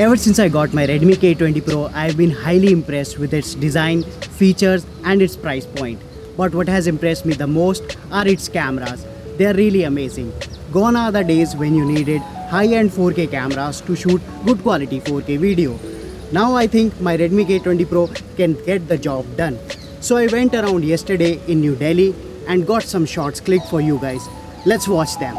Ever since I got my Redmi K20 Pro, I have been highly impressed with its design, features and its price point. But what has impressed me the most are its cameras. They are really amazing. Gone are the days when you needed high-end 4K cameras to shoot good quality 4K video. Now I think my Redmi K20 Pro can get the job done. So I went around yesterday in New Delhi and got some shots clicked for you guys. Let's watch them.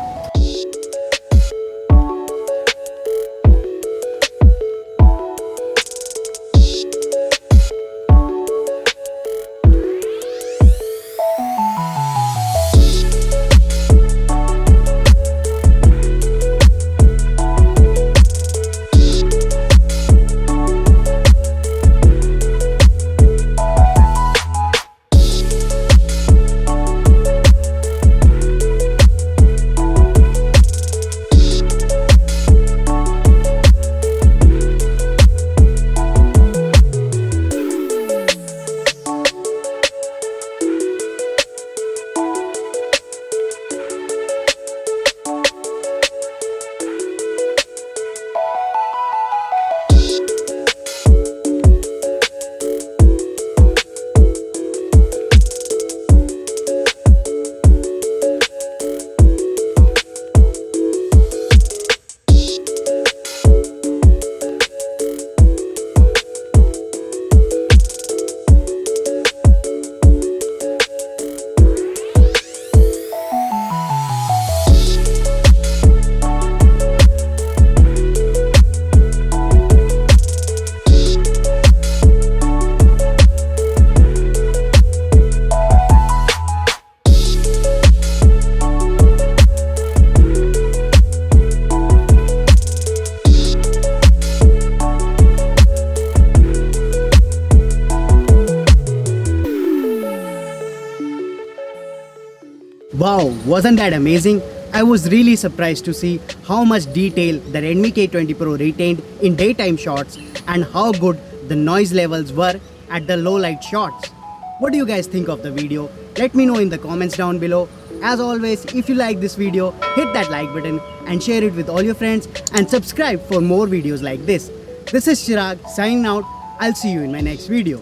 Wow, wasn't that amazing? I was really surprised to see how much detail the Redmi K20 Pro retained in daytime shots and how good the noise levels were at the low light shots. What do you guys think of the video? Let me know in the comments down below. As always, if you like this video, hit that like button and share it with all your friends and subscribe for more videos like this. This is Chirag signing out. I'll see you in my next video.